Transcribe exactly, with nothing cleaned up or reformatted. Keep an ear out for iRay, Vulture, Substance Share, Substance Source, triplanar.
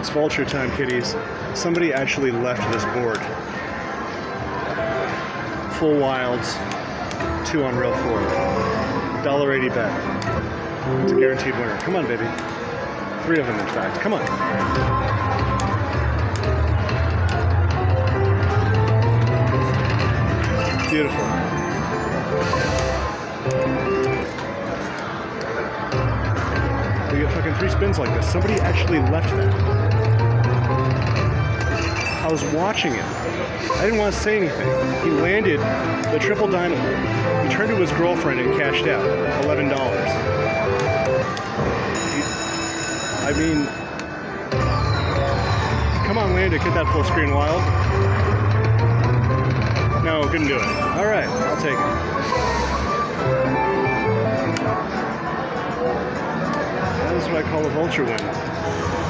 It's vulture time, kitties. Somebody actually left this board. Full wilds, two on rail four. one dollar eighty bet. It's a guaranteed winner. Come on, baby. Three of them, in fact. Come on. Beautiful. We get fucking three spins like this. Somebody actually left that. I was watching him. I didn't want to say anything. He landed the triple dynamo. He turned to his girlfriend and cashed out. eleven dollars. He, I mean, come on, land it. Get that full screen wild. No, couldn't do it. All right, I'll take it. That is what I call a vulture win.